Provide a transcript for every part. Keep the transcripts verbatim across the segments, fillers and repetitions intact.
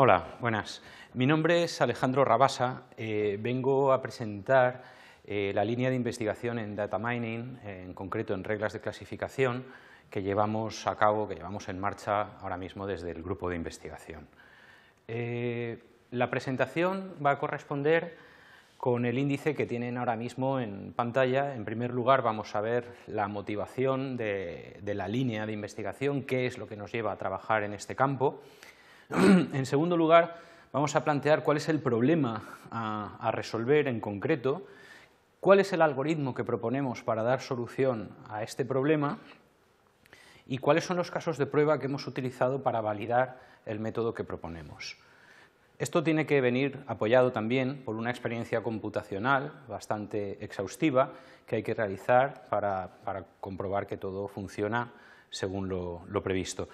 Hola, buenas. Mi nombre es Alejandro Rabasa. Eh, vengo a presentar eh, la línea de investigación en Data Mining, eh, en concreto en reglas de clasificación, que llevamos a cabo, que llevamos en marcha ahora mismo desde el grupo de investigación. Eh, la presentación va a corresponder con el índice que tienen ahora mismo en pantalla. En primer lugar, vamos a ver la motivación de, de la línea de investigación, qué es lo que nos lleva a trabajar en este campo. En segundo lugar, vamos a plantear cuál es el problema a, a resolver en concreto, cuál es el algoritmo que proponemos para dar solución a este problema y cuáles son los casos de prueba que hemos utilizado para validar el método que proponemos. Esto tiene que venir apoyado también por una experiencia computacional bastante exhaustiva que hay que realizar para, para comprobar que todo funciona según lo, lo previsto.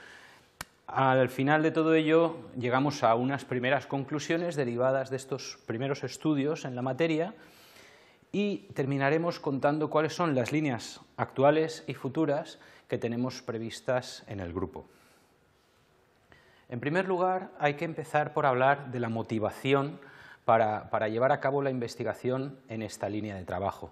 Al final de todo ello llegamos a unas primeras conclusiones derivadas de estos primeros estudios en la materia y terminaremos contando cuáles son las líneas actuales y futuras que tenemos previstas en el grupo. En primer lugar, hay que empezar por hablar de la motivación para, para llevar a cabo la investigación en esta línea de trabajo.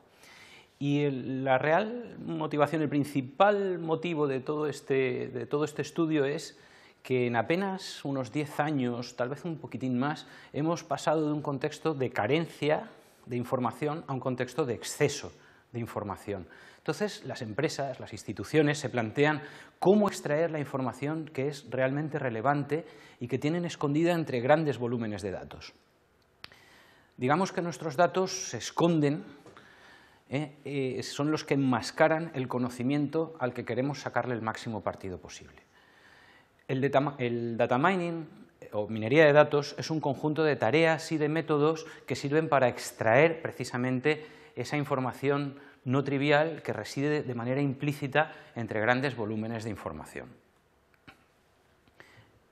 Y el, la real motivación, el principal motivo de todo este, de todo este estudio es que en apenas unos diez años, tal vez un poquitín más, hemos pasado de un contexto de carencia de información a un contexto de exceso de información. Entonces, las empresas, las instituciones se plantean cómo extraer la información que es realmente relevante y que tienen escondida entre grandes volúmenes de datos. Digamos que nuestros datos se esconden, eh, eh, son los que enmascaran el conocimiento al que queremos sacarle el máximo partido posible. El data, el data mining o minería de datos es un conjunto de tareas y de métodos que sirven para extraer precisamente esa información no trivial que reside de manera implícita entre grandes volúmenes de información.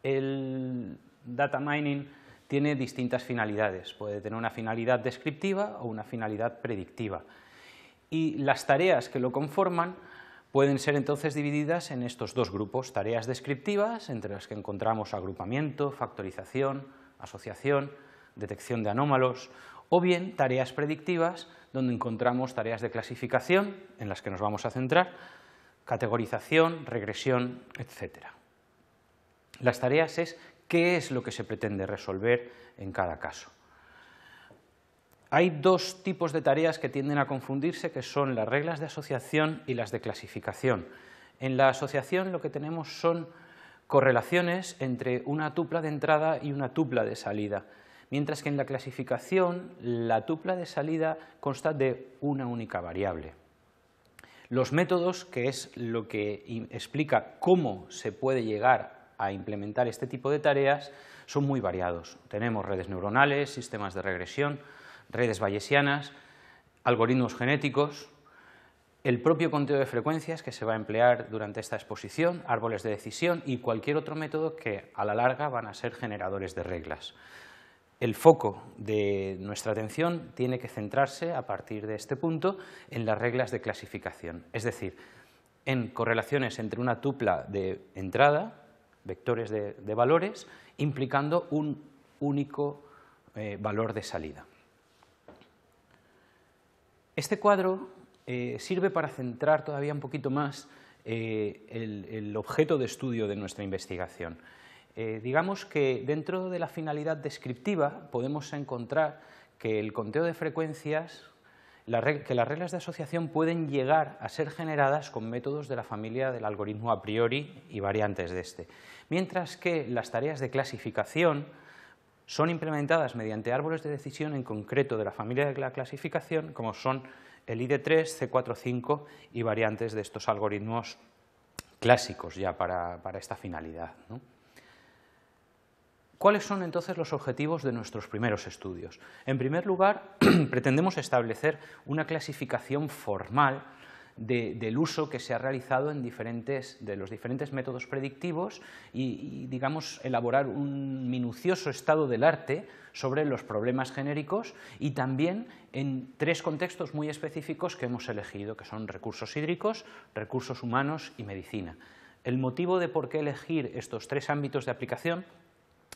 El data mining tiene distintas finalidades, puede tener una finalidad descriptiva o una finalidad predictiva y las tareas que lo conforman pueden ser entonces divididas en estos dos grupos, tareas descriptivas, entre las que encontramos agrupamiento, factorización, asociación, detección de anómalos, o bien tareas predictivas, donde encontramos tareas de clasificación, en las que nos vamos a centrar, categorización, regresión, etcétera. Las tareas es qué es lo que se pretende resolver en cada caso. Hay dos tipos de tareas que tienden a confundirse, que son las reglas de asociación y las de clasificación. En la asociación lo que tenemos son correlaciones entre una tupla de entrada y una tupla de salida, mientras que en la clasificación la tupla de salida consta de una única variable. Los métodos, que es lo que explica cómo se puede llegar a implementar este tipo de tareas, son muy variados. Tenemos redes neuronales, sistemas de regresión, redes bayesianas, algoritmos genéticos, el propio conteo de frecuencias que se va a emplear durante esta exposición, árboles de decisión y cualquier otro método que a la larga van a ser generadores de reglas. El foco de nuestra atención tiene que centrarse a partir de este punto en las reglas de clasificación, es decir, en correlaciones entre una tupla de entrada, vectores de, de valores, implicando un único eh, valor de salida. Este cuadro eh, sirve para centrar todavía un poquito más eh, el, el objeto de estudio de nuestra investigación. Eh, digamos que dentro de la finalidad descriptiva podemos encontrar que el conteo de frecuencias, la reg- que las reglas de asociación pueden llegar a ser generadas con métodos de la familia del algoritmo a priori y variantes de este, mientras que las tareas de clasificación son implementadas mediante árboles de decisión en concreto de la familia de la clasificación, como son el I D tres, C cuatro cinco y variantes de estos algoritmos clásicos ya para, para esta finalidad, ¿no? ¿Cuáles son entonces los objetivos de nuestros primeros estudios? En primer lugar, pretendemos establecer una clasificación formal De, del uso que se ha realizado en diferentes, de los diferentes métodos predictivos y, y, digamos, elaborar un minucioso estado del arte sobre los problemas genéricos y también en tres contextos muy específicos que hemos elegido, que son recursos hídricos, recursos humanos y medicina. El motivo de por qué elegir estos tres ámbitos de aplicación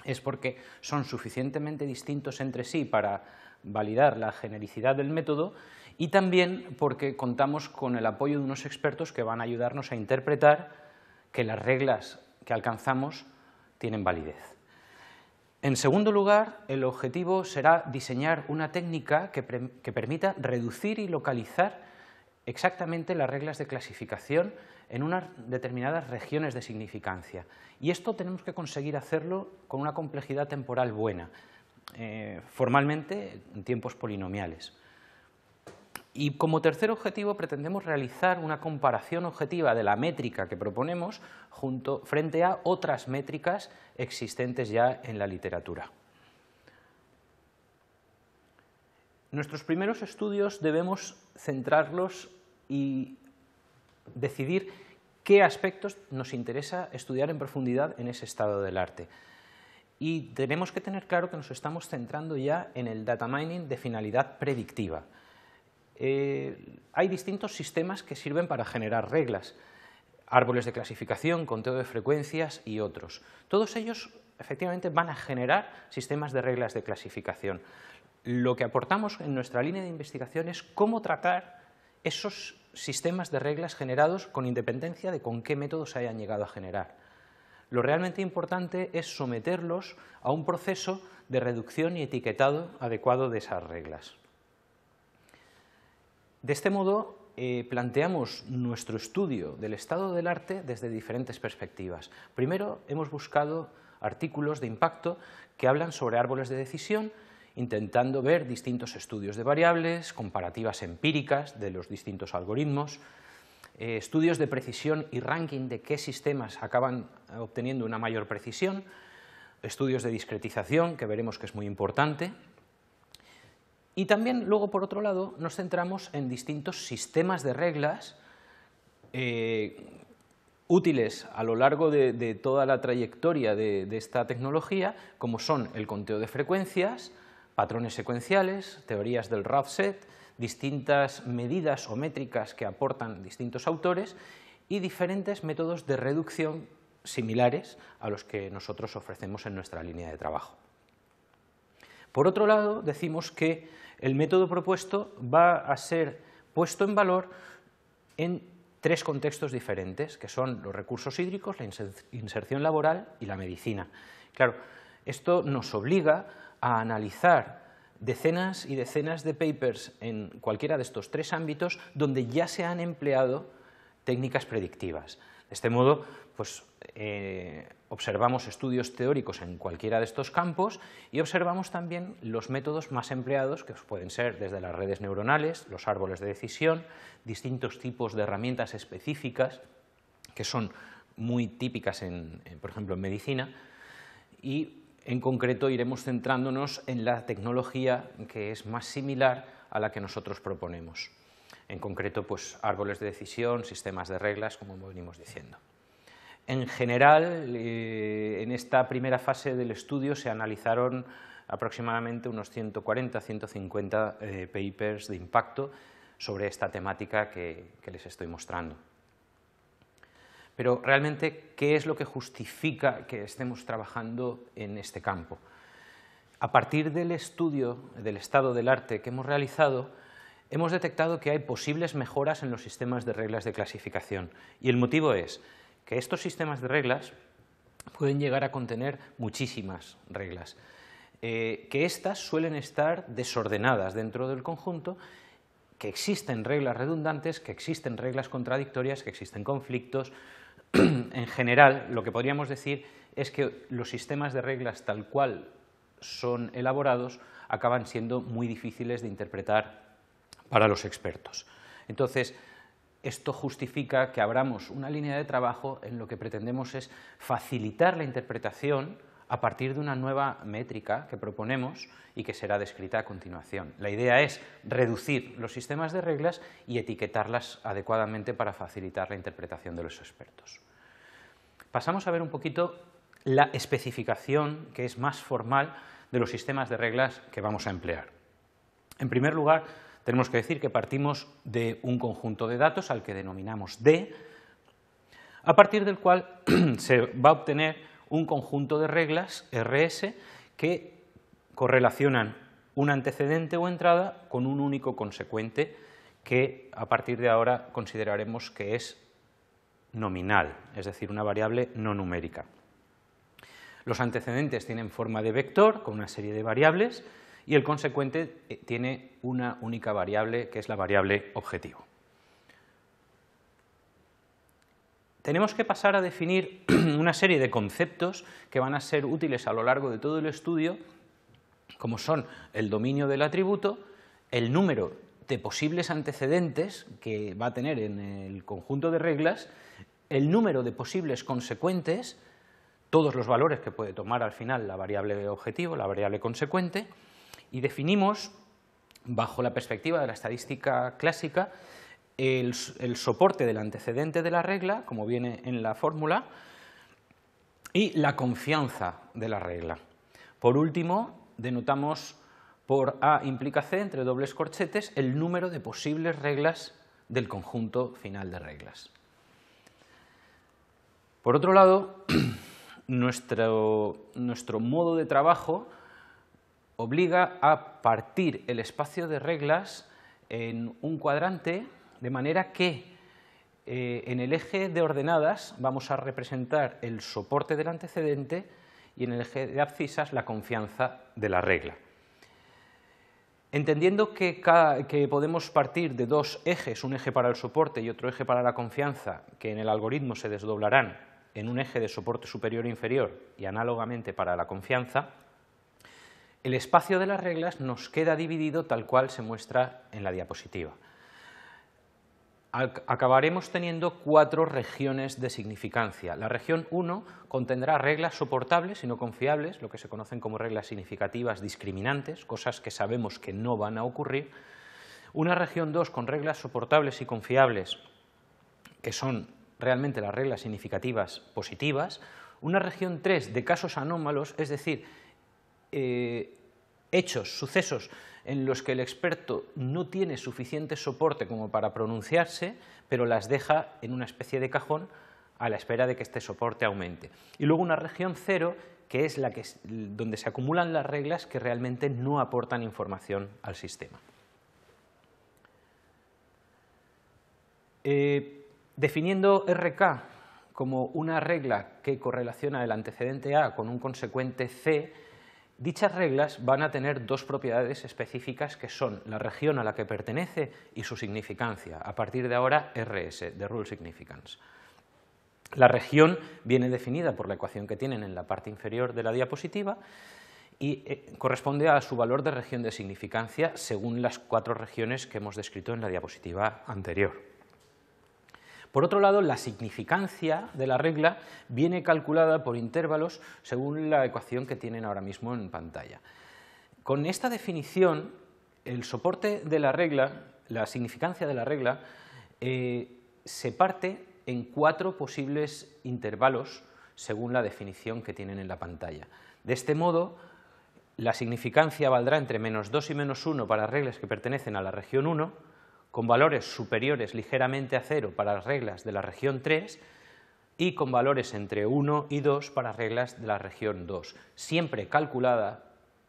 es porque son suficientemente distintos entre sí para validar la genericidad del método y también porque contamos con el apoyo de unos expertos que van a ayudarnos a interpretar que las reglas que alcanzamos tienen validez. En segundo lugar, el objetivo será diseñar una técnica que, que permita reducir y localizar exactamente las reglas de clasificación en unas determinadas regiones de significancia. Y esto tenemos que conseguir hacerlo con una complejidad temporal buena, eh, formalmente en tiempos polinomiales. Y como tercer objetivo pretendemos realizar una comparación objetiva de la métrica que proponemos junto, frente a otras métricas existentes ya en la literatura. Nuestros primeros estudios debemos centrarlos y decidir qué aspectos nos interesa estudiar en profundidad en ese estado del arte. Y tenemos que tener claro que nos estamos centrando ya en el data mining de finalidad predictiva. Eh, hay distintos sistemas que sirven para generar reglas, árboles de clasificación, conteo de frecuencias y otros. Todos ellos efectivamente van a generar sistemas de reglas de clasificación. Lo que aportamos en nuestra línea de investigación es cómo tratar esos sistemas de reglas generados con independencia de con qué métodos se hayan llegado a generar. Lo realmente importante es someterlos a un proceso de reducción y etiquetado adecuado de esas reglas. De este modo, eh, planteamos nuestro estudio del estado del arte desde diferentes perspectivas. Primero, hemos buscado artículos de impacto que hablan sobre árboles de decisión, intentando ver distintos estudios de variables, comparativas empíricas de los distintos algoritmos, eh, estudios de precisión y ranking de qué sistemas acaban obteniendo una mayor precisión, estudios de discretización, que veremos que es muy importante. Y también luego, por otro lado, nos centramos en distintos sistemas de reglas eh, útiles a lo largo de, de toda la trayectoria de, de esta tecnología, como son el conteo de frecuencias, patrones secuenciales, teorías del rough set, distintas medidas o métricas que aportan distintos autores y diferentes métodos de reducción similares a los que nosotros ofrecemos en nuestra línea de trabajo. Por otro lado, decimos que el método propuesto va a ser puesto en valor en tres contextos diferentes, que son los recursos hídricos, la inserción laboral y la medicina. Claro, esto nos obliga a analizar decenas y decenas de papers en cualquiera de estos tres ámbitos donde ya se han empleado técnicas predictivas. De este modo, pues, eh, observamos estudios teóricos en cualquiera de estos campos y observamos también los métodos más empleados, que pueden ser desde las redes neuronales, los árboles de decisión, distintos tipos de herramientas específicas que son muy típicas, en, en, por ejemplo, en medicina, y en concreto iremos centrándonos en la tecnología que es más similar a la que nosotros proponemos. En concreto, pues, árboles de decisión, sistemas de reglas, como venimos diciendo. En general, eh, en esta primera fase del estudio se analizaron aproximadamente unos ciento cuarenta a ciento cincuenta eh, papers de impacto sobre esta temática que, que les estoy mostrando. Pero realmente, ¿qué es lo que justifica que estemos trabajando en este campo? A partir del estudio del estado del arte que hemos realizado, hemos detectado que hay posibles mejoras en los sistemas de reglas de clasificación. Y el motivo es que estos sistemas de reglas pueden llegar a contener muchísimas reglas, eh, que éstas suelen estar desordenadas dentro del conjunto, que existen reglas redundantes, que existen reglas contradictorias, que existen conflictos. En general, lo que podríamos decir es que los sistemas de reglas tal cual son elaborados acaban siendo muy difíciles de interpretar para los expertos. Entonces, esto justifica que abramos una línea de trabajo en lo que pretendemos es facilitar la interpretación a partir de una nueva métrica que proponemos y que será descrita a continuación. La idea es reducir los sistemas de reglas y etiquetarlas adecuadamente para facilitar la interpretación de los expertos. Pasamos a ver un poquito la especificación, que es más formal, de los sistemas de reglas que vamos a emplear. En primer lugar, tenemos que decir que partimos de un conjunto de datos al que denominamos D, a partir del cual se va a obtener un conjunto de reglas R S que correlacionan un antecedente o entrada con un único consecuente que a partir de ahora consideraremos que es nominal, es decir, una variable no numérica. Los antecedentes tienen forma de vector con una serie de variables y el consecuente tiene una única variable que es la variable objetivo. Tenemos que pasar a definir una serie de conceptos que van a ser útiles a lo largo de todo el estudio, como son el dominio del atributo, el número de posibles antecedentes que va a tener en el conjunto de reglas, el número de posibles consecuentes, todos los valores que puede tomar al final la variable objetivo, la variable consecuente, y definimos, bajo la perspectiva de la estadística clásica, El, el soporte del antecedente de la regla, como viene en la fórmula, y la confianza de la regla. Por último, denotamos por A implica C, entre dobles corchetes, el número de posibles reglas del conjunto final de reglas. Por otro lado, nuestro, nuestro modo de trabajo obliga a partir el espacio de reglas en un cuadrante, de manera que eh, en el eje de ordenadas vamos a representar el soporte del antecedente y en el eje de abscisas la confianza de la regla. Entendiendo que, cada, que podemos partir de dos ejes, un eje para el soporte y otro eje para la confianza, que en el algoritmo se desdoblarán en un eje de soporte superior e inferior y análogamente para la confianza, el espacio de las reglas nos queda dividido tal cual se muestra en la diapositiva. Acabaremos teniendo cuatro regiones de significancia. La región uno contendrá reglas soportables y no confiables, lo que se conocen como reglas significativas discriminantes, cosas que sabemos que no van a ocurrir. Una región dos con reglas soportables y confiables, que son realmente las reglas significativas positivas. Una región tres de casos anómalos, es decir, eh, hechos, sucesos en los que el experto no tiene suficiente soporte como para pronunciarse, pero las deja en una especie de cajón a la espera de que este soporte aumente. Y luego una región cero, que es la que, donde se acumulan las reglas que realmente no aportan información al sistema. Eh, definiendo R K como una regla que correlaciona el antecedente A con un consecuente C, dichas reglas van a tener dos propiedades específicas que son la región a la que pertenece y su significancia, a partir de ahora R S, de Rule Significance. La región viene definida por la ecuación que tienen en la parte inferior de la diapositiva y corresponde a su valor de región de significancia según las cuatro regiones que hemos descrito en la diapositiva anterior. Por otro lado, la significancia de la regla viene calculada por intervalos según la ecuación que tienen ahora mismo en pantalla. Con esta definición, el soporte de la regla, la significancia de la regla, eh, se parte en cuatro posibles intervalos según la definición que tienen en la pantalla. De este modo, la significancia valdrá entre menos dos y menos uno para reglas que pertenecen a la región uno, con valores superiores ligeramente a cero para las reglas de la región tres y con valores entre uno y dos para reglas de la región dos, siempre calculada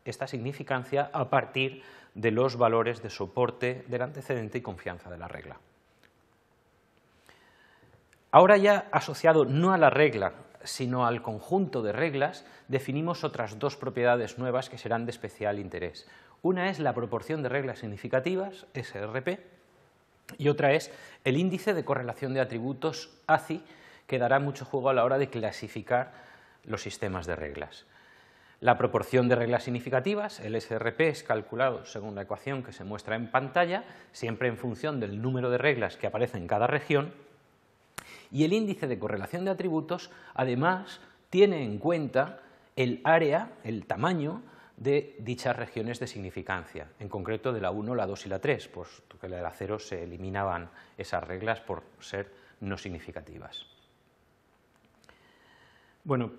esta significancia a partir de los valores de soporte del antecedente y confianza de la regla. Ahora ya asociado no a la regla, sino al conjunto de reglas, definimos otras dos propiedades nuevas que serán de especial interés. Una es la proporción de reglas significativas, S R P, y otra es el índice de correlación de atributos, A C I, que dará mucho juego a la hora de clasificar los sistemas de reglas. La proporción de reglas significativas, el S R P, es calculado según la ecuación que se muestra en pantalla, siempre en función del número de reglas que aparece en cada región, y el índice de correlación de atributos, además, tiene en cuenta el área, el tamaño, de dichas regiones de significancia, en concreto de la uno, la dos y la tres, puesto que de la cero se eliminaban esas reglas por ser no significativas. Bueno,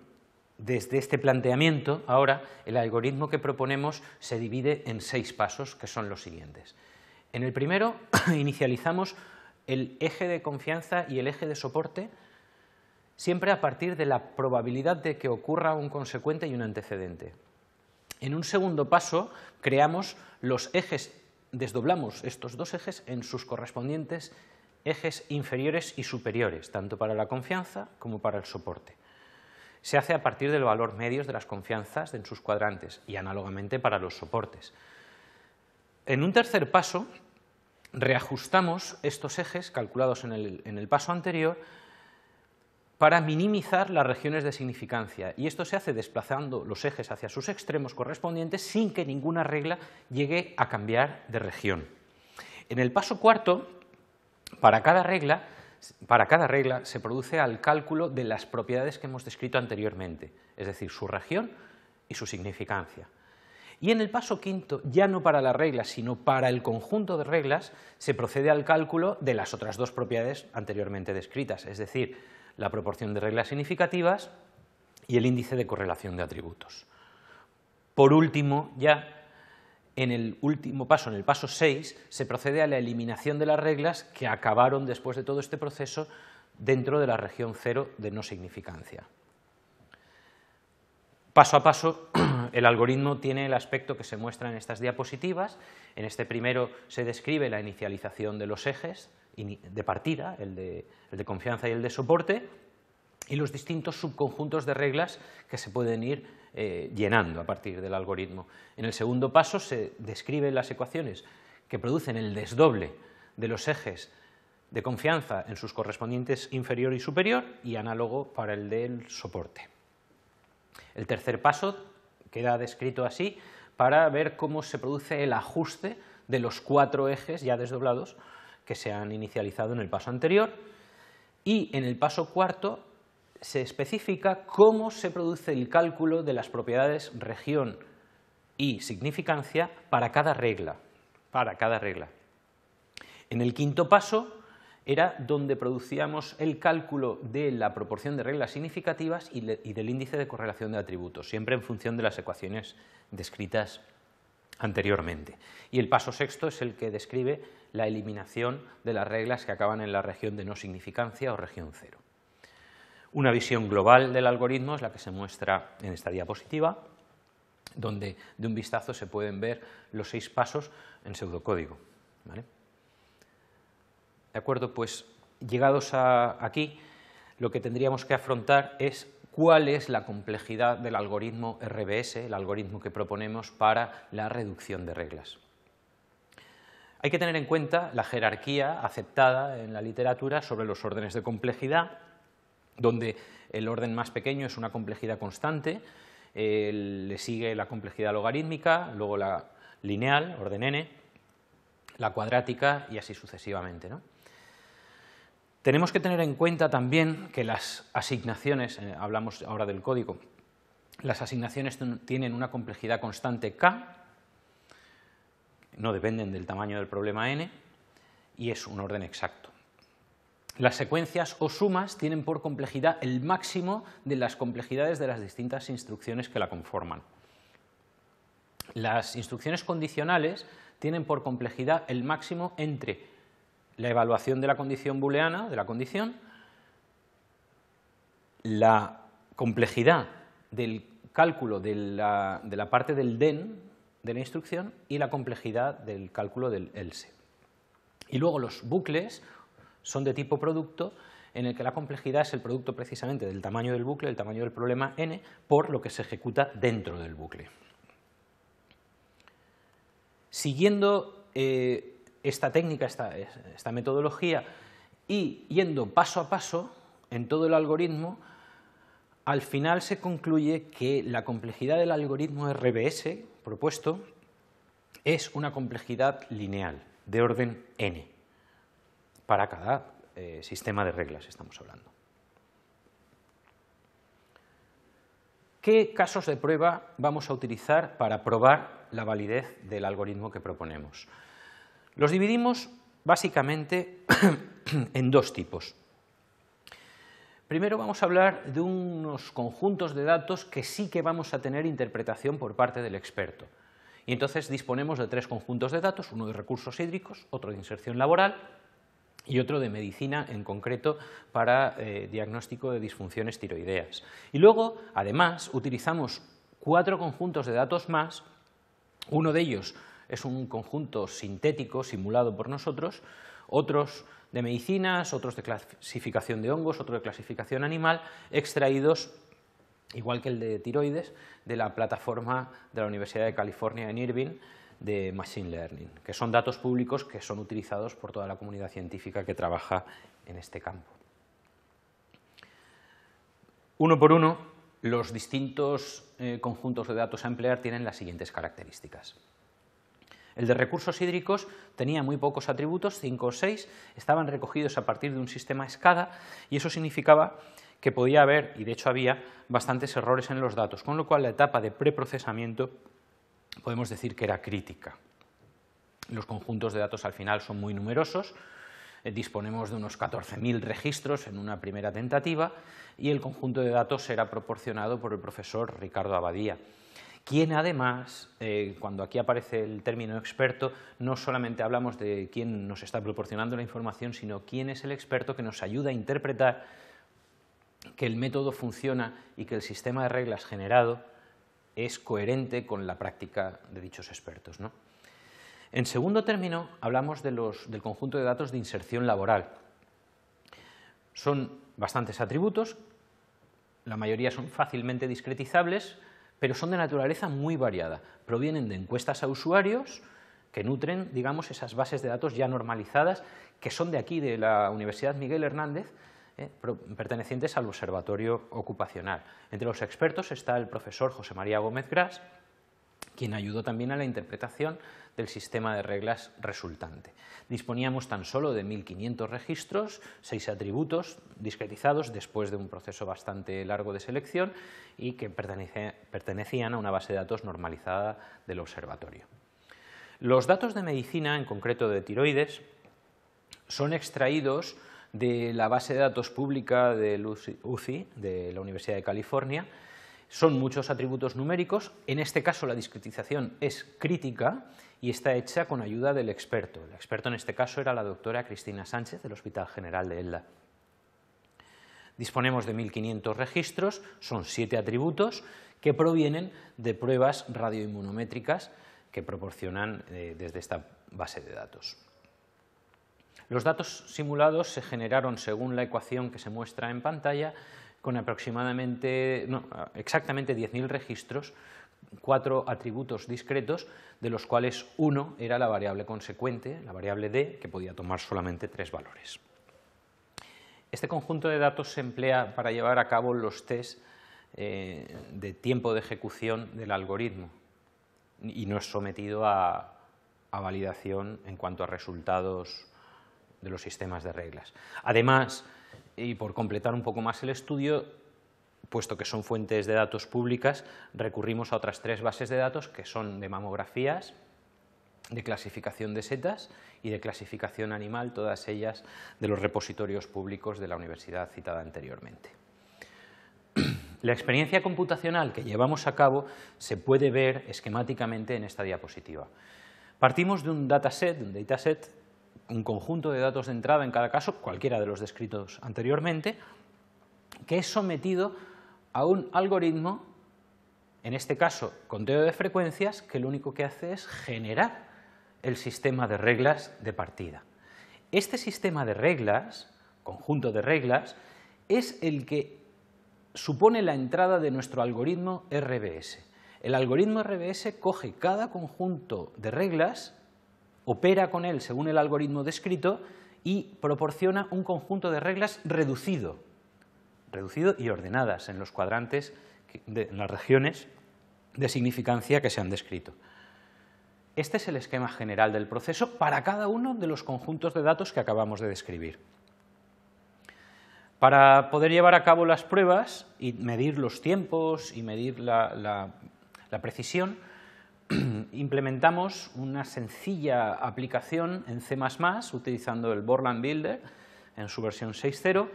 desde este planteamiento, ahora, el algoritmo que proponemos se divide en seis pasos, que son los siguientes. En el primero, inicializamos el eje de confianza y el eje de soporte, siempre a partir de la probabilidad de que ocurra un consecuente y un antecedente. En un segundo paso, creamos los ejes, desdoblamos estos dos ejes en sus correspondientes ejes inferiores y superiores, tanto para la confianza como para el soporte. Se hace a partir del valor medio de las confianzas en sus cuadrantes y análogamente para los soportes. En un tercer paso, reajustamos estos ejes calculados en el, en el paso anterior para minimizar las regiones de significancia, y esto se hace desplazando los ejes hacia sus extremos correspondientes sin que ninguna regla llegue a cambiar de región. En el paso cuarto, para cada regla, para cada regla se produce al cálculo de las propiedades que hemos descrito anteriormente, es decir, su región y su significancia. Y en el paso quinto, ya no para la regla, sino para el conjunto de reglas, se procede al cálculo de las otras dos propiedades anteriormente descritas, es decir, la proporción de reglas significativas y el índice de correlación de atributos. Por último, ya en el último paso, en el paso seis, se procede a la eliminación de las reglas que acabaron después de todo este proceso dentro de la región cero de no significancia. Paso a paso, el algoritmo tiene el aspecto que se muestra en estas diapositivas. En este primero se describe la inicialización de los ejes de partida, el de, el de confianza y el de soporte, y los distintos subconjuntos de reglas que se pueden ir eh, llenando a partir del algoritmo. En el segundo paso se describen las ecuaciones que producen el desdoble de los ejes de confianza en sus correspondientes inferior y superior, y análogo para el del soporte. El tercer paso queda descrito así para ver cómo se produce el ajuste de los cuatro ejes ya desdoblados que se han inicializado en el paso anterior, y en el paso cuarto se especifica cómo se produce el cálculo de las propiedades región y significancia para cada regla. Para cada regla. En el quinto paso era donde producíamos el cálculo de la proporción de reglas significativas y, de, y del índice de correlación de atributos, siempre en función de las ecuaciones descritas anteriormente. Y el paso sexto es el que describe la eliminación de las reglas que acaban en la región de no significancia o región cero. Una visión global del algoritmo es la que se muestra en esta diapositiva, donde de un vistazo se pueden ver los seis pasos en pseudocódigo, ¿vale? De acuerdo, pues llegados a aquí, lo que tendríamos que afrontar es cuál es la complejidad del algoritmo R B S, el algoritmo que proponemos para la reducción de reglas. Hay que tener en cuenta la jerarquía aceptada en la literatura sobre los órdenes de complejidad, donde el orden más pequeño es una complejidad constante, eh, le sigue la complejidad logarítmica, luego la lineal, orden n, la cuadrática y así sucesivamente, ¿no? Tenemos que tener en cuenta también que las asignaciones, eh, hablamos ahora del código, las asignaciones tienen una complejidad constante K, no dependen del tamaño del problema N, y es un orden exacto. Las secuencias o sumas tienen por complejidad el máximo de las complejidades de las distintas instrucciones que la conforman. Las instrucciones condicionales tienen por complejidad el máximo entre la evaluación de la condición booleana, de la condición, la complejidad del cálculo de la, de la parte del den de la instrucción y la complejidad del cálculo del else. Y luego los bucles son de tipo producto, en el que la complejidad es el producto precisamente del tamaño del bucle, el tamaño del problema n, por lo que se ejecuta dentro del bucle. Siguiendo Eh, esta técnica, esta, esta metodología, y yendo paso a paso en todo el algoritmo, al final se concluye que la complejidad del algoritmo R B S propuesto es una complejidad lineal de orden n para cada eh, sistema de reglas estamos hablando. ¿Qué casos de prueba vamos a utilizar para probar la validez del algoritmo que proponemos? Los dividimos básicamente en dos tipos. Primero vamos a hablar de unos conjuntos de datos que sí que vamos a tener interpretación por parte del experto. Y entonces disponemos de tres conjuntos de datos, uno de recursos hídricos, otro de inserción laboral y otro de medicina en concreto para eh, diagnóstico de disfunciones tiroideas. Y luego, además, utilizamos cuatro conjuntos de datos más. Uno de ellos es un conjunto sintético simulado por nosotros, otros de medicinas, otros de clasificación de hongos, otro de clasificación animal, extraídos, igual que el de tiroides, de la plataforma de la Universidad de California en Irvine, de Machine Learning, que son datos públicos que son utilizados por toda la comunidad científica que trabaja en este campo. Uno por uno, los distintos eh, conjuntos de datos a emplear tienen las siguientes características. El de recursos hídricos tenía muy pocos atributos, cinco o seis, estaban recogidos a partir de un sistema SCADA, y eso significaba que podía haber, y de hecho había, bastantes errores en los datos, con lo cual la etapa de preprocesamiento podemos decir que era crítica. Los conjuntos de datos al final son muy numerosos, disponemos de unos catorce mil registros en una primera tentativa, y el conjunto de datos será proporcionado por el profesor Ricardo Abadía, quien además, eh, cuando aquí aparece el término experto, no solamente hablamos de quién nos está proporcionando la información, sino quién es el experto que nos ayuda a interpretar que el método funciona y que el sistema de reglas generado es coherente con la práctica de dichos expertos, ¿no? En segundo término, hablamos de los, del conjunto de datos de inserción laboral. Son bastantes atributos, la mayoría son fácilmente discretizables, pero son de naturaleza muy variada. Provienen de encuestas a usuarios que nutren, digamos, esas bases de datos ya normalizadas, que son de aquí, de la Universidad Miguel Hernández, Eh, pertenecientes al Observatorio Ocupacional. Entre los expertos está el profesor José María Gómez Grás, quien ayudó también a la interpretación del sistema de reglas resultante. Disponíamos tan solo de mil quinientos registros, seis atributos discretizados después de un proceso bastante largo de selección y que pertenece, pertenecían a una base de datos normalizada del observatorio. Los datos de medicina, en concreto de tiroides, son extraídos de la base de datos pública del U C I, de la Universidad de California. Son muchos atributos numéricos, en este caso la discretización es crítica y está hecha con ayuda del experto. El experto en este caso era la doctora Cristina Sánchez del Hospital General de Elda. Disponemos de mil quinientos registros, son siete atributos que provienen de pruebas radioinmunométricas que proporcionan eh, desde esta base de datos. Los datos simulados se generaron según la ecuación que se muestra en pantalla con aproximadamente, no, exactamente diez mil registros, cuatro atributos discretos, de los cuales uno era la variable consecuente, la variable D, que podía tomar solamente tres valores. Este conjunto de datos se emplea para llevar a cabo los test eh, de tiempo de ejecución del algoritmo y no es sometido a, a validación en cuanto a resultados de los sistemas de reglas. Además, y por completar un poco más el estudio, puesto que son fuentes de datos públicas, recurrimos a otras tres bases de datos que son de mamografías, de clasificación de setas y de clasificación animal, todas ellas de los repositorios públicos de la universidad citada anteriormente. La experiencia computacional que llevamos a cabo se puede ver esquemáticamente en esta diapositiva. Partimos de un dataset, un dataset un conjunto de datos de entrada en cada caso, cualquiera de los descritos anteriormente, que es sometido a un algoritmo, en este caso conteo de frecuencias, que lo único que hace es generar el sistema de reglas de partida. Este sistema de reglas, conjunto de reglas, es el que supone la entrada de nuestro algoritmo R B S. El algoritmo R B S coge cada conjunto de reglas, opera con él según el algoritmo descrito y proporciona un conjunto de reglas reducido, reducido y ordenadas en los cuadrantes, en las regiones de significancia que se han descrito. Este es el esquema general del proceso para cada uno de los conjuntos de datos que acabamos de describir. Para poder llevar a cabo las pruebas y medir los tiempos y medir la, la, la precisión, implementamos una sencilla aplicación en C más más utilizando el Borland Builder en su versión seis punto cero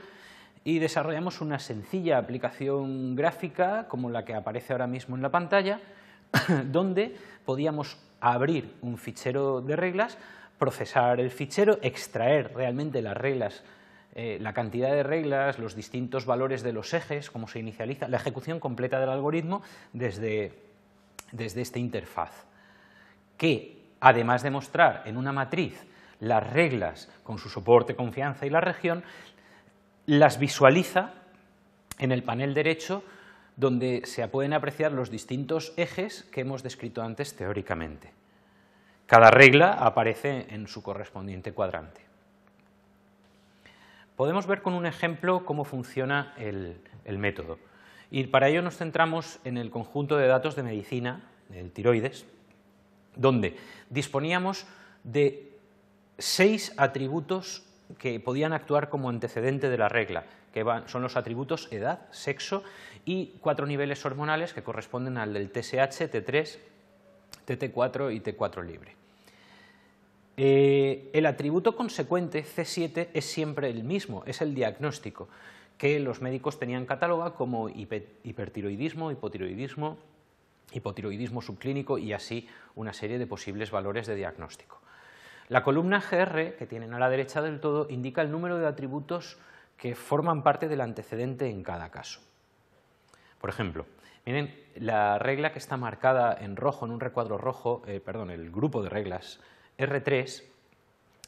y desarrollamos una sencilla aplicación gráfica como la que aparece ahora mismo en la pantalla donde podíamos abrir un fichero de reglas procesar el fichero, extraer realmente las reglas, eh, la cantidad de reglas, los distintos valores de los ejes, cómo se inicializa, la ejecución completa del algoritmo desde, desde esta interfaz, que además de mostrar en una matriz las reglas con su soporte, confianza y la región, las visualiza en el panel derecho donde se pueden apreciar los distintos ejes que hemos descrito antes teóricamente. Cada regla aparece en su correspondiente cuadrante. Podemos ver con un ejemplo cómo funciona el, el método. Y para ello nos centramos en el conjunto de datos de medicina, el tiroides, donde disponíamos de seis atributos que podían actuar como antecedente de la regla, que van, son los atributos edad, sexo y cuatro niveles hormonales que corresponden al del T S H, T tres, T T cuatro y T cuatro libre. Eh, el atributo consecuente, C siete, es siempre el mismo, es el diagnóstico, que los médicos tenían catalogado como hipertiroidismo, hipotiroidismo, hipotiroidismo subclínico y así una serie de posibles valores de diagnóstico. La columna G R, que tienen a la derecha del todo, indica el número de atributos que forman parte del antecedente en cada caso. Por ejemplo, miren la regla que está marcada en rojo, en un recuadro rojo, eh, perdón, el grupo de reglas R tres,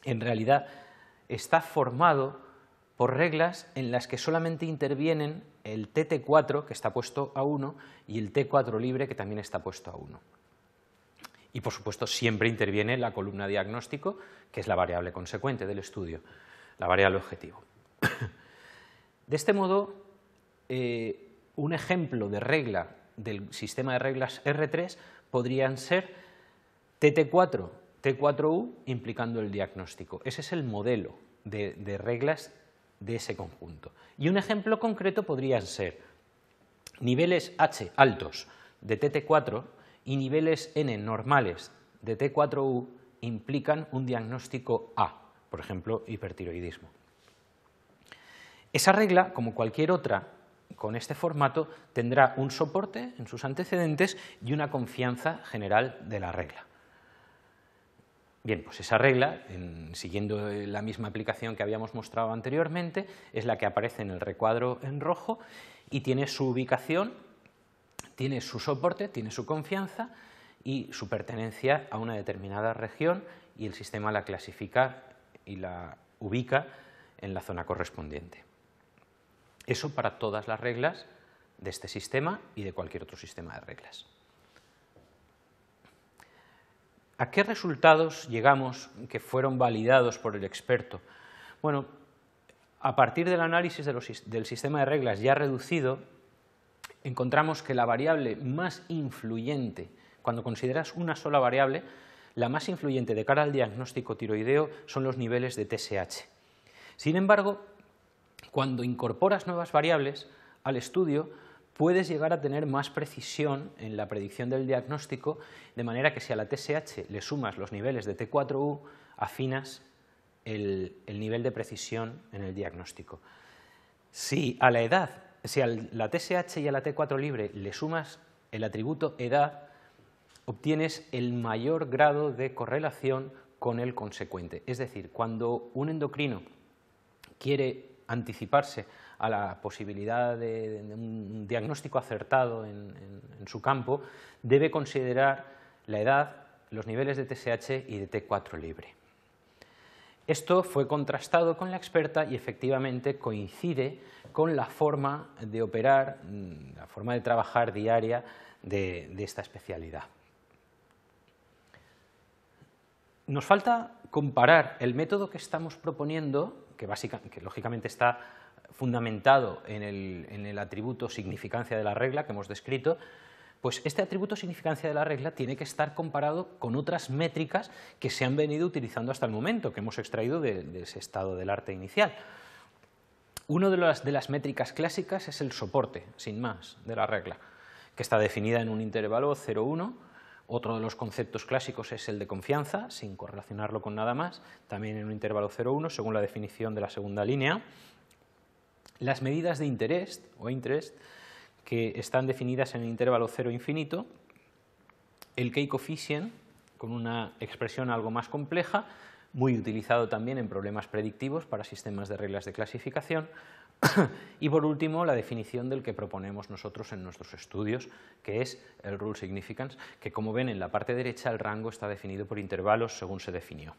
en realidad está formado por reglas en las que solamente intervienen el T T cuatro, que está puesto a uno, y el T cuatro libre, que también está puesto a uno. Y, por supuesto, siempre interviene la columna diagnóstico, que es la variable consecuente del estudio, la variable objetivo. De este modo, eh, un ejemplo de regla del sistema de reglas R tres podrían ser T T cuatro, T cuatro U, implicando el diagnóstico. Ese es el modelo de, de reglas de ese conjunto. Y un ejemplo concreto podrían ser niveles H altos de T T cuatro y niveles N normales de T cuatro U implican un diagnóstico A, por ejemplo, hipertiroidismo. Esa regla, como cualquier otra, con este formato tendrá un soporte en sus antecedentes y una confianza general de la regla. Bien, pues esa regla, en, siguiendo la misma aplicación que habíamos mostrado anteriormente, es la que aparece en el recuadro en rojo y tiene su ubicación, tiene su soporte, tiene su confianza y su pertenencia a una determinada región y el sistema la clasifica y la ubica en la zona correspondiente. Eso para todas las reglas de este sistema y de cualquier otro sistema de reglas. ¿A qué resultados llegamos que fueron validados por el experto? Bueno, a partir del análisis de los, del sistema de reglas ya reducido, encontramos que la variable más influyente, cuando consideras una sola variable, la más influyente de cara al diagnóstico tiroideo son los niveles de T S H. Sin embargo, cuando incorporas nuevas variables al estudio, puedes llegar a tener más precisión en la predicción del diagnóstico, de manera que si a la T S H le sumas los niveles de T cuatro U, afinas el, el nivel de precisión en el diagnóstico. Si a la edad, si a la T S H y a la T cuatro libre le sumas el atributo edad, obtienes el mayor grado de correlación con el consecuente. Es decir, cuando un endocrino quiere anticiparse a la posibilidad de, de un diagnóstico acertado en, en, en su campo, debe considerar la edad, los niveles de T S H y de T cuatro libre. Esto fue contrastado con la experta y efectivamente coincide con la forma de operar, la forma de trabajar diaria de, de esta especialidad. Nos falta comparar el método que estamos proponiendo, que, básicamente, que lógicamente está fundamentado en el, en el atributo significancia de la regla que hemos descrito, pues este atributo significancia de la regla tiene que estar comparado con otras métricas que se han venido utilizando hasta el momento, que hemos extraído de, de ese estado del arte inicial. Una de las, de las métricas clásicas es el soporte, sin más, de la regla, que está definida en un intervalo cero uno. Otro de los conceptos clásicos es el de confianza, sin correlacionarlo con nada más, también en un intervalo cero uno, según la definición de la segunda línea. Las medidas de interés o interest, que están definidas en el intervalo cero infinito. El K-coefficient, con una expresión algo más compleja, muy utilizado también en problemas predictivos para sistemas de reglas de clasificación. Y por último, la definición del que proponemos nosotros en nuestros estudios, que es el Rule Significance, que como ven en la parte derecha el rango está definido por intervalos según se definió.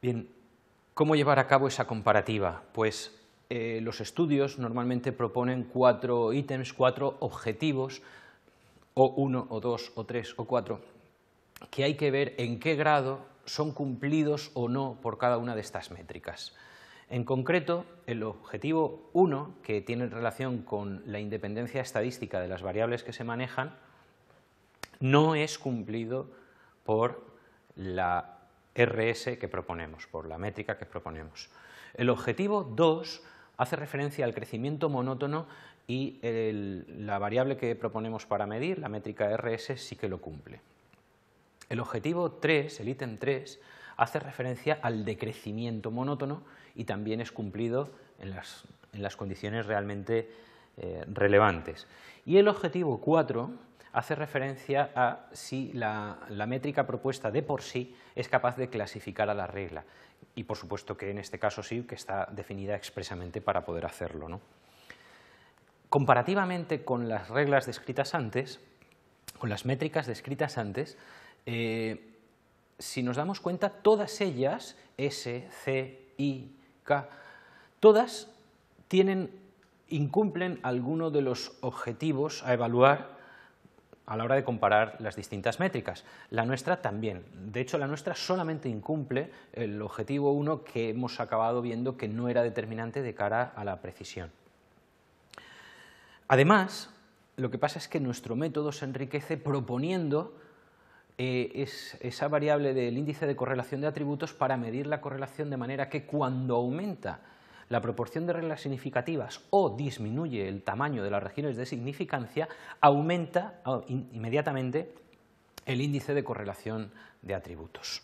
Bien, ¿cómo llevar a cabo esa comparativa? Pues eh, los estudios normalmente proponen cuatro ítems, cuatro objetivos, o uno, o dos, o tres, o cuatro, que hay que ver en qué grado son cumplidos o no por cada una de estas métricas. En concreto, el objetivo uno, que tiene relación con la independencia estadística de las variables que se manejan, no es cumplido por la R S que proponemos, por la métrica que proponemos. El objetivo dos hace referencia al crecimiento monótono y el, la variable que proponemos para medir, la métrica R S, sí que lo cumple. El objetivo tres, el ítem tres, hace referencia al decrecimiento monótono y también es cumplido en las, en las condiciones realmente eh, relevantes. Y el objetivo cuatro hace referencia a si la, la métrica propuesta de por sí es capaz de clasificar a la regla. Y por supuesto que en este caso sí, que está definida expresamente para poder hacerlo, ¿no? Comparativamente con las reglas descritas antes, con las métricas descritas antes, eh, si nos damos cuenta, todas ellas, S, C, I, K, todas tienen, incumplen alguno de los objetivos a evaluar a la hora de comparar las distintas métricas. La nuestra también. De hecho, la nuestra solamente incumple el objetivo uno, que hemos acabado viendo que no era determinante de cara a la precisión. Además, lo que pasa es que nuestro método se enriquece proponiendo eh, es, esa variable del índice de correlación de atributos para medir la correlación, de manera que cuando aumenta la proporción de reglas significativas o disminuye el tamaño de las regiones de significancia, aumenta inmediatamente el índice de correlación de atributos.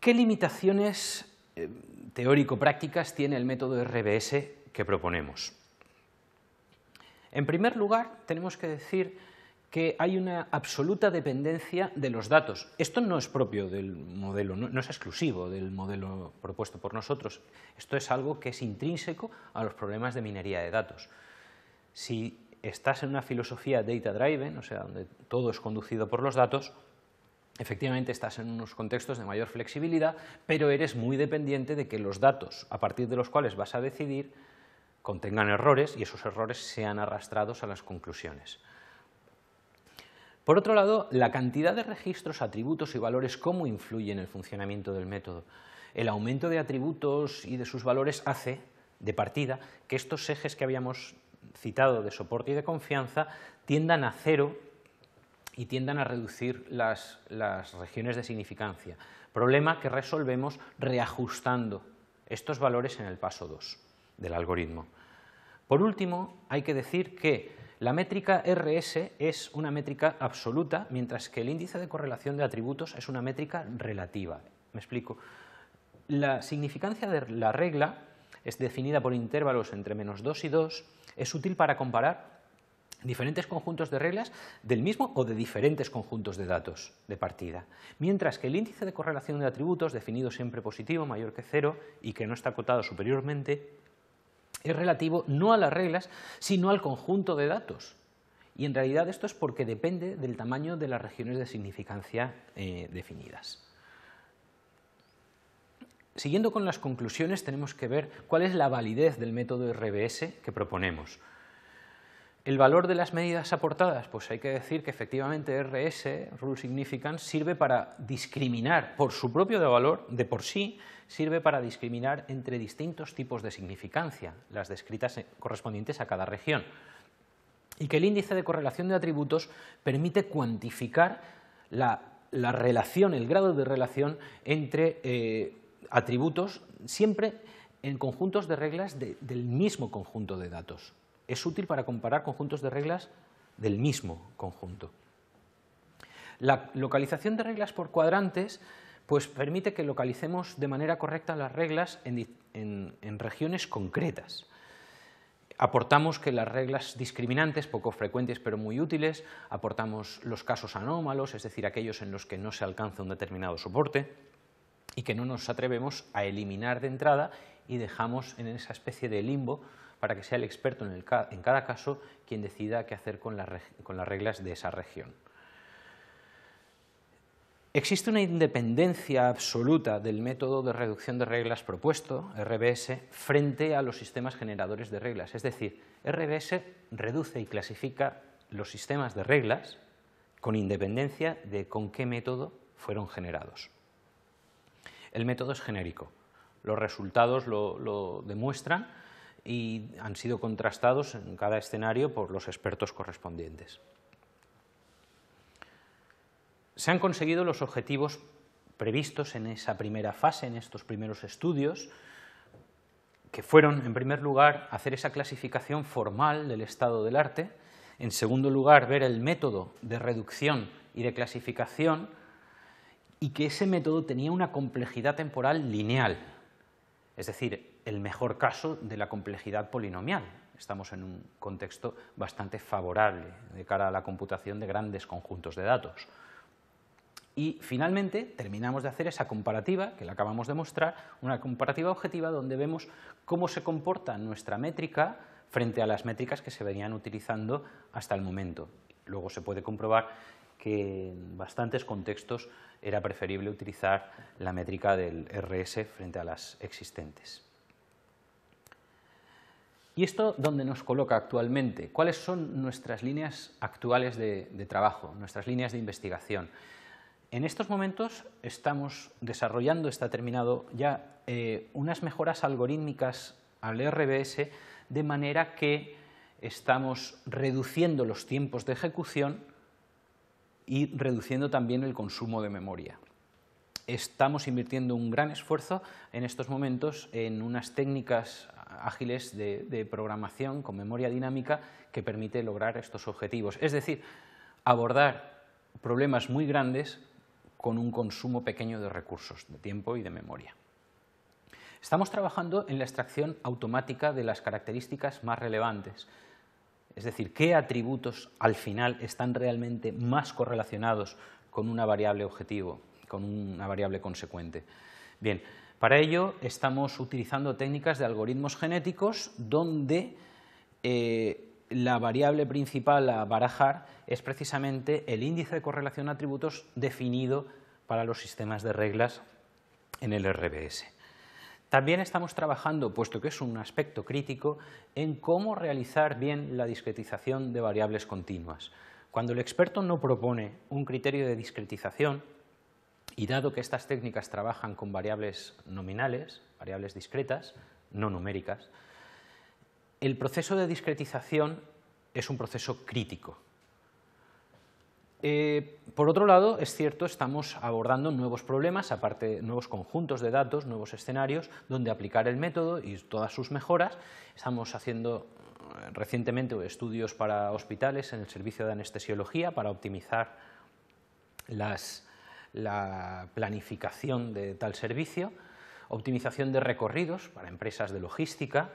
¿Qué limitaciones teórico-prácticas tiene el método R B S que proponemos? En primer lugar, tenemos que decir que hay una absoluta dependencia de los datos. Esto no es propio del modelo, no, no es exclusivo del modelo propuesto por nosotros. Esto es algo que es intrínseco a los problemas de minería de datos. Si estás en una filosofía data-driven, o sea, donde todo es conducido por los datos, efectivamente estás en unos contextos de mayor flexibilidad, pero eres muy dependiente de que los datos a partir de los cuales vas a decidir contengan errores y esos errores sean arrastrados a las conclusiones. Por otro lado, la cantidad de registros, atributos y valores, ¿cómo influye en el funcionamiento del método? El aumento de atributos y de sus valores hace, de partida, que estos ejes que habíamos citado de soporte y de confianza tiendan a cero y tiendan a reducir las, las regiones de significancia. Problema que resolvemos reajustando estos valores en el paso dos del algoritmo. Por último, hay que decir que la métrica R S es una métrica absoluta, mientras que el índice de correlación de atributos es una métrica relativa. Me explico. La significancia de la regla es definida por intervalos entre menos dos y dos, es útil para comparar diferentes conjuntos de reglas del mismo o de diferentes conjuntos de datos de partida. Mientras que el índice de correlación de atributos, definido siempre positivo, mayor que cero y que no está acotado superiormente, es relativo no a las reglas, sino al conjunto de datos. Y en realidad esto es porque depende del tamaño de las regiones de significancia eh, definidas. Siguiendo con las conclusiones, tenemos que ver cuál es la validez del método R B S que proponemos. El valor de las medidas aportadas, pues hay que decir que efectivamente R S, Rule Significance, sirve para discriminar por su propio valor, de por sí, sirve para discriminar entre distintos tipos de significancia, las descritas correspondientes a cada región, y que el índice de correlación de atributos permite cuantificar la, la relación, el grado de relación entre eh, atributos, siempre en conjuntos de reglas de, del mismo conjunto de datos. Es útil para comparar conjuntos de reglas del mismo conjunto. La localización de reglas por cuadrantes pues permite que localicemos de manera correcta las reglas en, en, en regiones concretas. Aportamos que las reglas discriminantes, poco frecuentes pero muy útiles, aportamos los casos anómalos, es decir, aquellos en los que no se alcanza un determinado soporte y que no nos atrevemos a eliminar de entrada y dejamos en esa especie de limbo para que sea el experto en, el ca- en cada caso quien decida qué hacer con, la con las reglas de esa región. Existe una independencia absoluta del método de reducción de reglas propuesto, R B S, frente a los sistemas generadores de reglas. Es decir, R B S reduce y clasifica los sistemas de reglas con independencia de con qué método fueron generados. El método es genérico. Los resultados lo, lo demuestran y han sido contrastados en cada escenario por los expertos correspondientes. Se han conseguido los objetivos previstos en esa primera fase, en estos primeros estudios, que fueron, en primer lugar, hacer esa clasificación formal del estado del arte, en segundo lugar, ver el método de reducción y de clasificación, y que ese método tenía una complejidad temporal lineal, es decir, el mejor caso de la complejidad polinomial. Estamos en un contexto bastante favorable de cara a la computación de grandes conjuntos de datos. Y finalmente terminamos de hacer esa comparativa, que la acabamos de mostrar, una comparativa objetiva donde vemos cómo se comporta nuestra métrica frente a las métricas que se venían utilizando hasta el momento. Luego se puede comprobar que en bastantes contextos era preferible utilizar la métrica del R S frente a las existentes. ¿Y esto dónde nos coloca actualmente? ¿Cuáles son nuestras líneas actuales de, de trabajo, nuestras líneas de investigación? En estos momentos estamos desarrollando, está terminado ya, eh, unas mejoras algorítmicas al R B S de manera que estamos reduciendo los tiempos de ejecución y reduciendo también el consumo de memoria. Estamos invirtiendo un gran esfuerzo en estos momentos en unas técnicas ágiles de, de programación con memoria dinámica que permite lograr estos objetivos. Es decir, abordar problemas muy grandes con un consumo pequeño de recursos, de tiempo y de memoria. Estamos trabajando en la extracción automática de las características más relevantes, es decir, qué atributos al final están realmente más correlacionados con una variable objetivo, con una variable consecuente. Bien, para ello estamos utilizando técnicas de algoritmos genéticos donde eh, la variable principal a barajar es precisamente el índice de correlación a atributos definido para los sistemas de reglas en el R B S. También estamos trabajando, puesto que es un aspecto crítico, en cómo realizar bien la discretización de variables continuas. Cuando el experto no propone un criterio de discretización, y dado que estas técnicas trabajan con variables nominales, variables discretas, no numéricas, el proceso de discretización es un proceso crítico. Eh, por otro lado, es cierto, estamos abordando nuevos problemas, aparte nuevos conjuntos de datos, nuevos escenarios, donde aplicar el método y todas sus mejoras. Estamos haciendo eh, recientemente estudios para hospitales en el servicio de anestesiología para optimizar las, la planificación de tal servicio, optimización de recorridos para empresas de logística.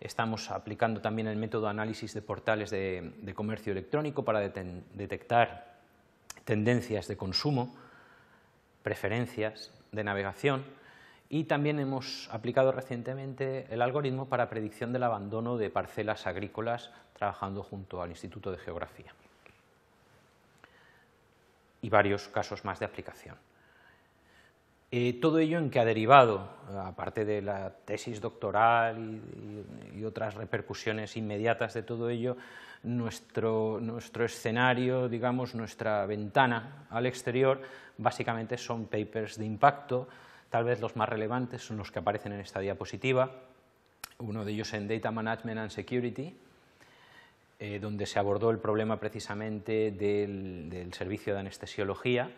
Estamos aplicando también el método de análisis de portales de, de comercio electrónico para deten, detectar tendencias de consumo, preferencias de navegación y también hemos aplicado recientemente el algoritmo para predicción del abandono de parcelas agrícolas trabajando junto al Instituto de Geografía y varios casos más de aplicación. Eh, todo ello en que ha derivado, aparte de la tesis doctoral y, y, y otras repercusiones inmediatas de todo ello, nuestro, nuestro escenario, digamos, nuestra ventana al exterior, básicamente son papers de impacto, tal vez los más relevantes son los que aparecen en esta diapositiva, uno de ellos en Data Management and Security, eh, donde se abordó el problema precisamente del, del servicio de anestesiología,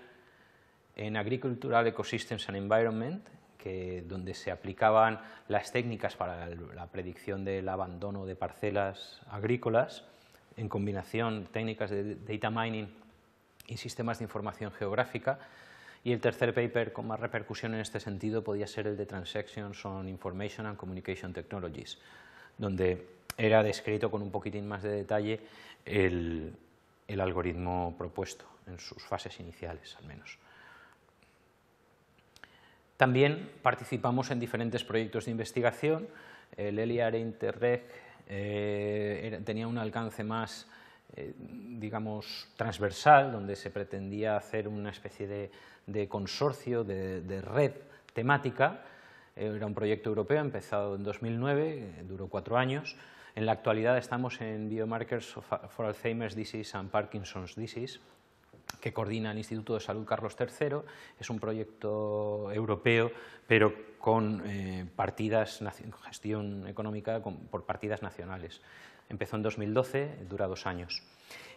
en Agricultural Ecosystems and Environment, que, donde se aplicaban las técnicas para la predicción del abandono de parcelas agrícolas, en combinación técnicas de Data Mining y sistemas de información geográfica. Y el tercer paper con más repercusión en este sentido podía ser el de Transactions on Information and Communication Technologies, donde era descrito con un poquitín más de detalle el, el algoritmo propuesto, en sus fases iniciales al menos. También participamos en diferentes proyectos de investigación. El ELIAR e Interreg eh, era, tenía un alcance más, eh, digamos, transversal, donde se pretendía hacer una especie de, de consorcio, de, de red temática. Era un proyecto europeo empezado en dos mil nueve, duró cuatro años. En la actualidad estamos en Biomarkers for Alzheimer's Disease and Parkinson's Disease, que coordina el Instituto de Salud Carlos tercero. Es un proyecto europeo, pero con eh, partidas, gestión económica con, por partidas nacionales. Empezó en dos mil doce, dura dos años.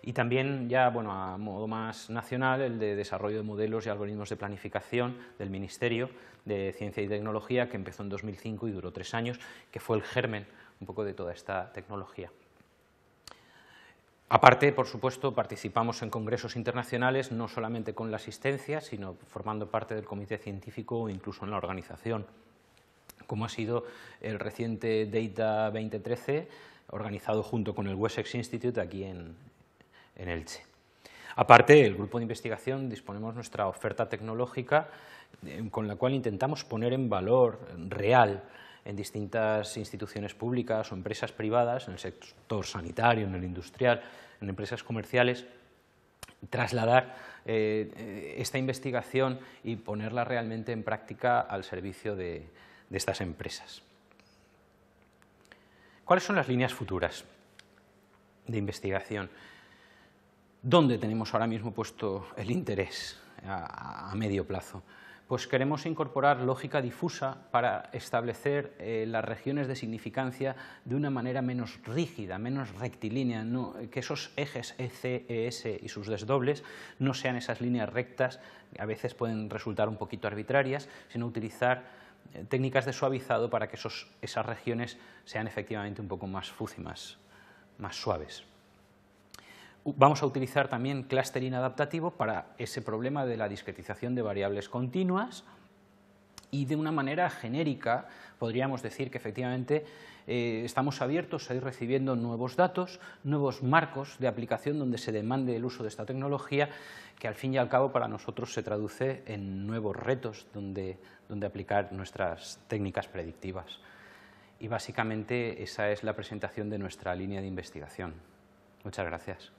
Y también ya, bueno, a modo más nacional, el de desarrollo de modelos y algoritmos de planificación del Ministerio de Ciencia y Tecnología, que empezó en dos mil cinco y duró tres años, que fue el germen un poco de toda esta tecnología. Aparte, por supuesto, participamos en congresos internacionales, no solamente con la asistencia, sino formando parte del comité científico o incluso en la organización, como ha sido el reciente Data veinte trece, organizado junto con el Wessex Institute aquí en, en Elche. Aparte, el grupo de investigación disponemos nuestra oferta tecnológica eh, con la cual intentamos poner en valor real en distintas instituciones públicas o empresas privadas, en el sector sanitario, en el industrial, en empresas comerciales, trasladar eh, esta investigación y ponerla realmente en práctica al servicio de, de estas empresas. ¿Cuáles son las líneas futuras de investigación? ¿Dónde tenemos ahora mismo puesto el interés a, a medio plazo? Pues queremos incorporar lógica difusa para establecer eh, las regiones de significancia de una manera menos rígida, menos rectilínea, no, que esos ejes E C, E S y sus desdobles no sean esas líneas rectas, que a veces pueden resultar un poquito arbitrarias, sino utilizar técnicas de suavizado para que esos, esas regiones sean efectivamente un poco más fúcimas, más suaves. Vamos a utilizar también clustering adaptativo para ese problema de la discretización de variables continuas y de una manera genérica podríamos decir que efectivamente eh, estamos abiertos a ir recibiendo nuevos datos, nuevos marcos de aplicación donde se demande el uso de esta tecnología que al fin y al cabo para nosotros se traduce en nuevos retos donde, donde aplicar nuestras técnicas predictivas. Y básicamente esa es la presentación de nuestra línea de investigación. Muchas gracias.